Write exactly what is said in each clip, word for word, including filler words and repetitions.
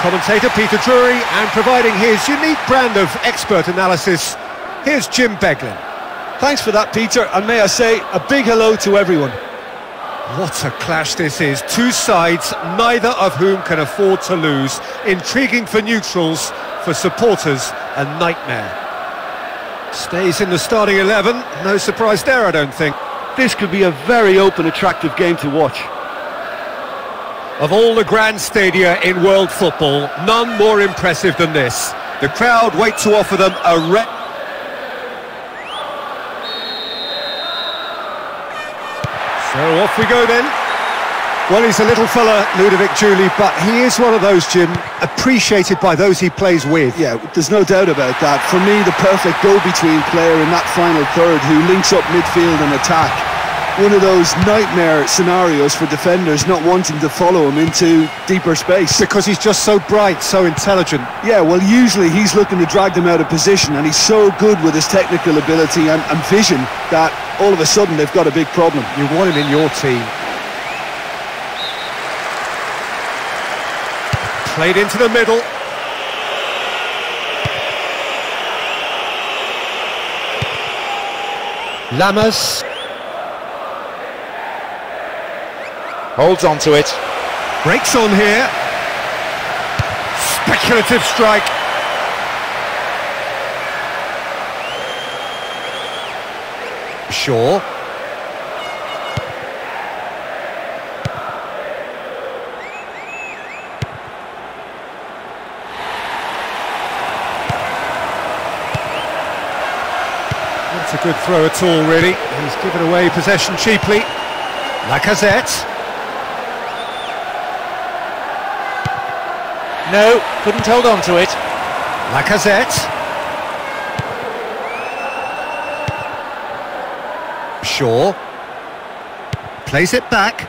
Commentator Peter Drury, and providing his unique brand of expert analysis, here's Jim Beglin. Thanks for that, Peter, and may I say a big hello to everyone. What a clash this is. Two sides, neither of whom can afford to lose. Intriguing for neutrals, for supporters, a nightmare. Stays in the starting eleven, no surprise there, I don't think. This could be a very open, attractive game to watch. Of all the grand stadia in world football, none more impressive than this. The crowd wait to offer them a re... So off we go then. Well, he's a little fella, Ludovic Julie, but he is one of those, Jim, appreciated by those he plays with. Yeah, there's no doubt about that. For me, the perfect go-between player in that final third who links up midfield and attack. One of those nightmare scenarios for defenders not wanting to follow him into deeper space. Because he's just so bright, so intelligent. Yeah, well, usually he's looking to drag them out of position, and he's so good with his technical ability and, and vision that all of a sudden they've got a big problem. You want him in your team. Played into the middle. Lamas. Holds on to it. Breaks on here. Speculative strike. Shaw. That's a good throw at all, really. He's given away possession cheaply. Lacazette. No, couldn't hold on to it. Lacazette. Shaw. Plays it back.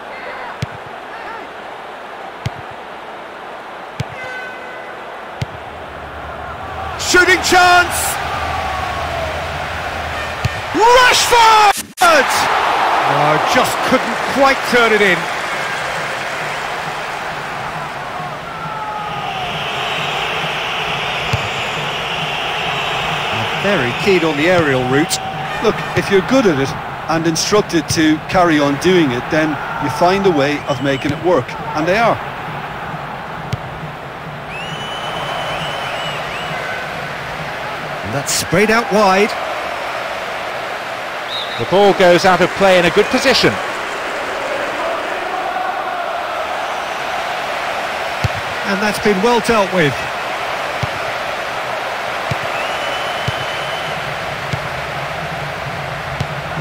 Shooting chance! Rashford! Oh, just couldn't quite turn it in. Very keen on the aerial route. Look, if you're good at it and instructed to carry on doing it, then you find a way of making it work, and they are. And that's sprayed out wide. The ball goes out of play in a good position. And that's been well dealt with.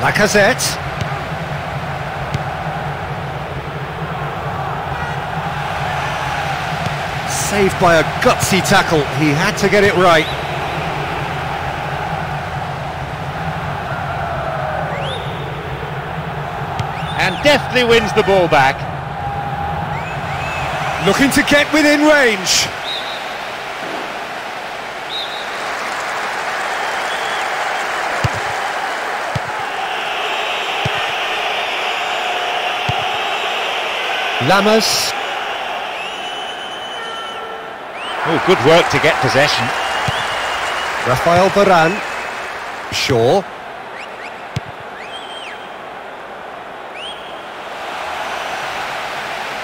Lacazette. Saved by a gutsy tackle. He had to get it right. And deftly wins the ball back. Looking to get within range. Lamas. Oh, good work to get possession. Rafael Varane. Shaw.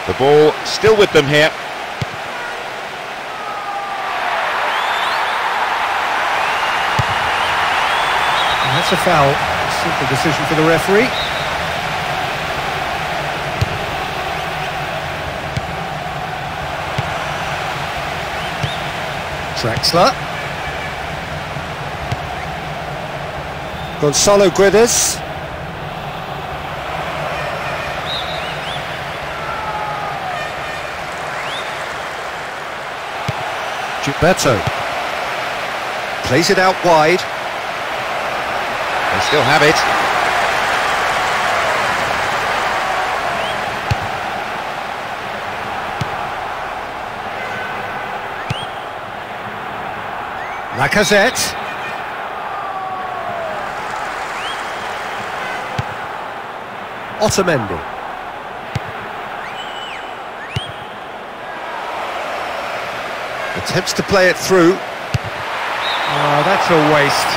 The ball still with them here. And that's a foul. Simple decision for the referee. Draxler. Gonçalo Guedes. Gilberto. Plays it out wide. They still have it. Lacazette. Otamendi. Attempts to play it through. Oh, that's a waste.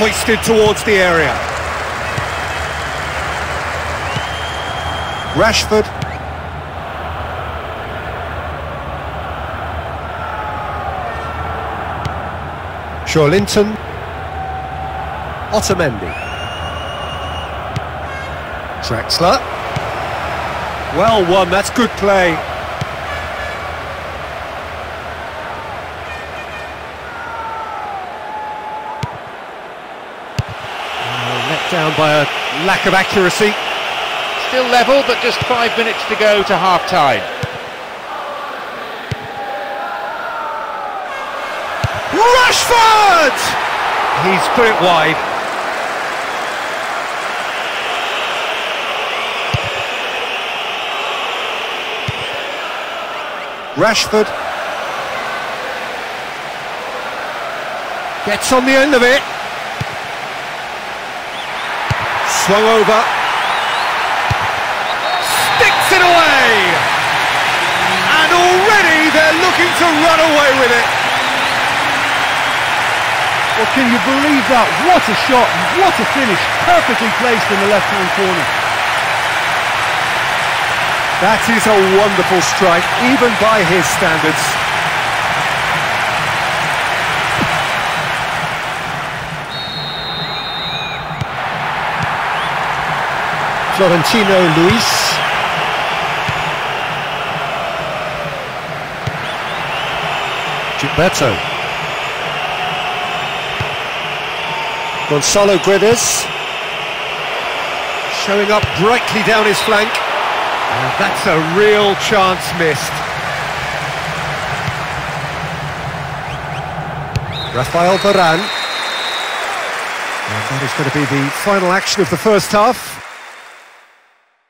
Hoisted towards the area. Rashford. Shaw, Linton. Otamendi. Draxler. Well won, that's good play. Oh, let down by a lack of accuracy. Still level, but just five minutes to go to half-time. Rashford! He's put it wide. Rashford gets on the end of it, swung over, sticks it away, and already they're looking to run away with it. Well, can you believe that? What a shot, what a finish, perfectly placed in the left-hand corner. That is a wonderful strike, even by his standards. Florentino Luis. Gilberto. Gonçalo Guedes. Showing up brightly down his flank. And that's a real chance missed. Rafael Varane. And that is going to be the final action of the first half.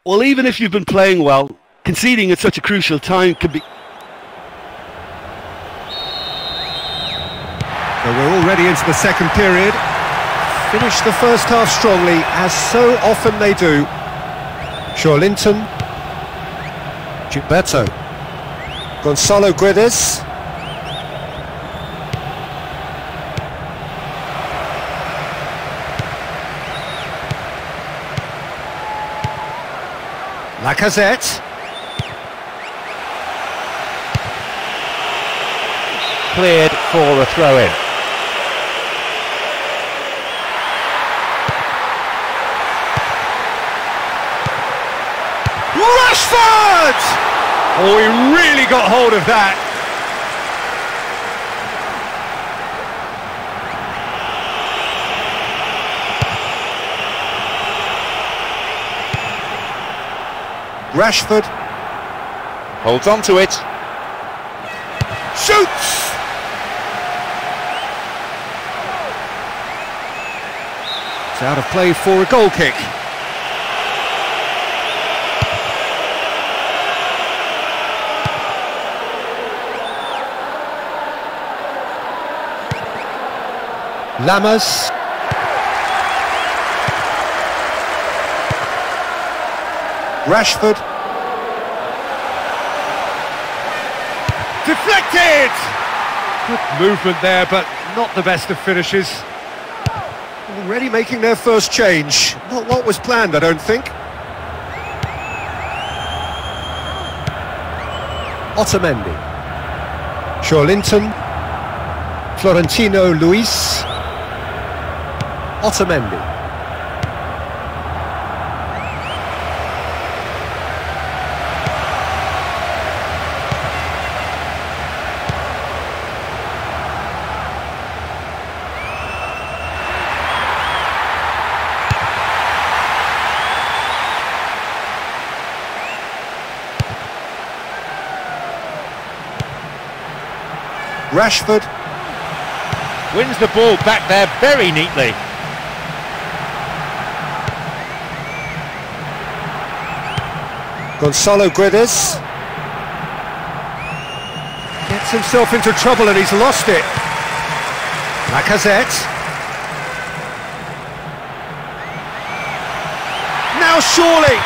Well, even if you've been playing well, conceding at such a crucial time can be... But we're already into the second period. Finish the first half strongly, as so often they do. Shaw, Linton. Gilberto. Gonçalo Guedes. Lacazette. Cleared for a throw-in. Rashford! Oh, he really got hold of that. Rashford holds on to it. Shoots! It's out of play for a goal kick. Lamas. Rashford. Deflected! Good movement there, but not the best of finishes. Already making their first change. Not what was planned, I don't think. Otamendi. Shaw, Linton. Florentino Luis. Otamendi. Rashford wins the ball back there very neatly. Gonçalo Guedes gets himself into trouble and he's lost it. Lacazette. Now surely.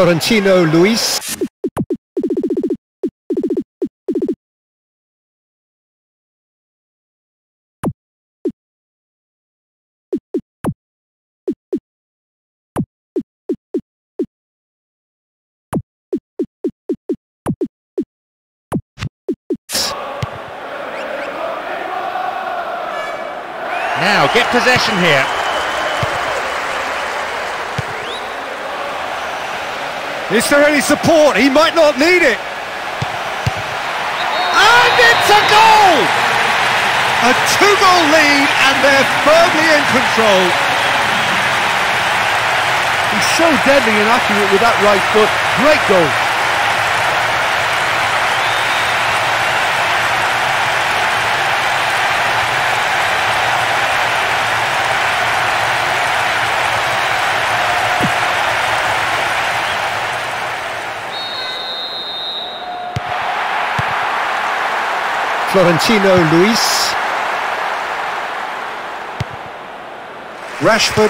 Florentino Luis. Now, get possession here. Is there any support? He might not need it. And it's a goal! A two-goal lead and they're firmly in control. He's so deadly and accurate with that right foot. Great goal. Florentino Luis. Rashford.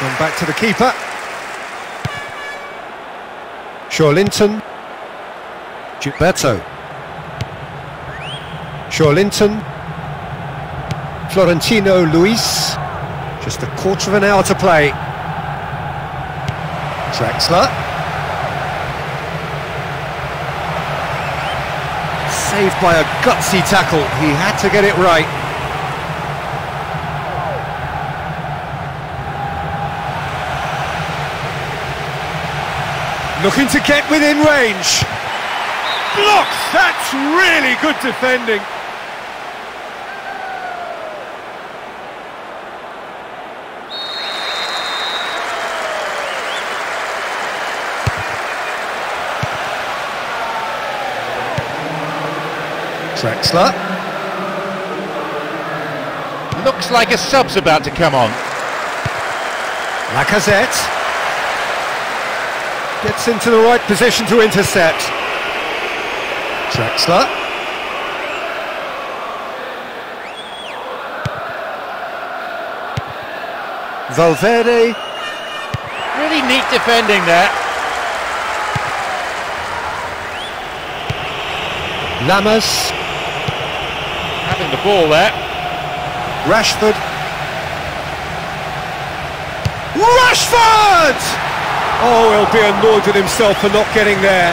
Gone back to the keeper. Shaw Linton. Gilberto. Shaw Linton. Florentino Luis. Just a quarter of an hour to play. Draxler. Saved by a gutsy tackle, he had to get it right. Looking to get within range. Blocks, that's really good defending. Draxler. Looks like a sub's about to come on. Lacazette. Gets into the right position to intercept. Draxler. Valverde. Really neat defending there. Lamas. Having the ball there. Rashford. Rashford! Oh, he'll be annoyed with himself for not getting there.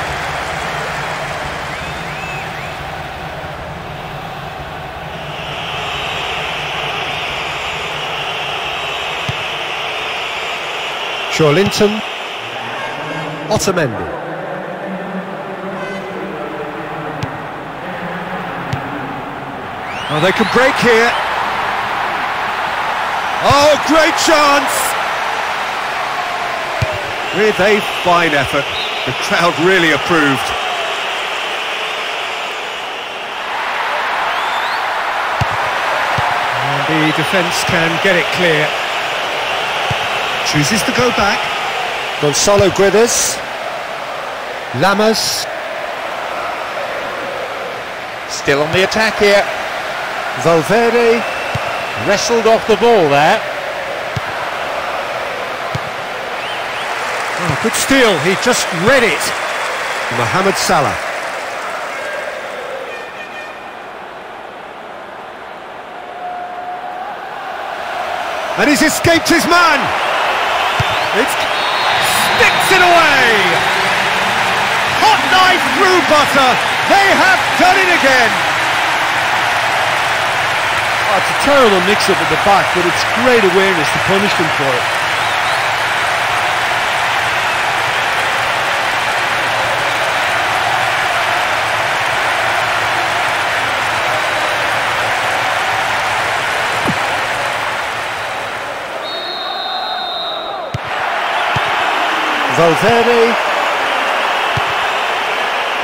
Shaw Linton. Otamendi. Oh, they can break here. Oh, great chance! With a fine effort, the crowd really approved. And the defence can get it clear. Chooses to go back. Gonçalo Guedes. Lamas. Still on the attack here. Valverde wrestled off the ball there. Oh, good steal, he just read it. Mohamed Salah. And he's escaped his man. It sticks it away. Hot knife through butter. They have done it again. Oh, it's a terrible mix-up at the back, but it's great awareness to punish them for it. Valverde.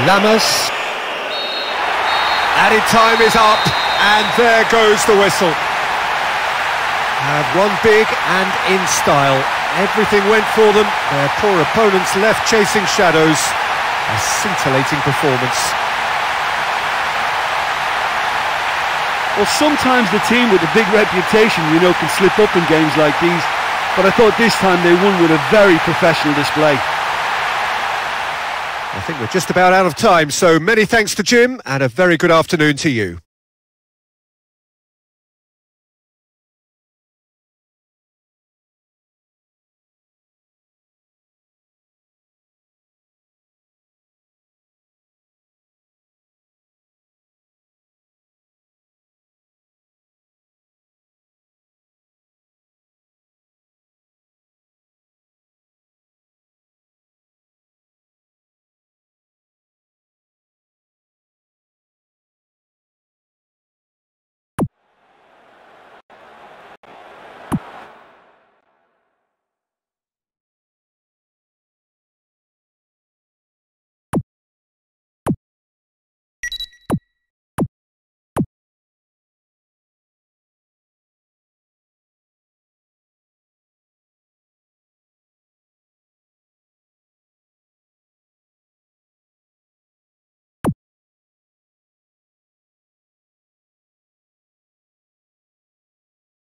Lamas. Added time is up. And there goes the whistle. Have one big and in style. Everything went for them. Their poor opponents left chasing shadows. A scintillating performance. Well, sometimes the team with a big reputation, you know, can slip up in games like these. But I thought this time they won with a very professional display. I think we're just about out of time, so many thanks to Jim and a very good afternoon to you.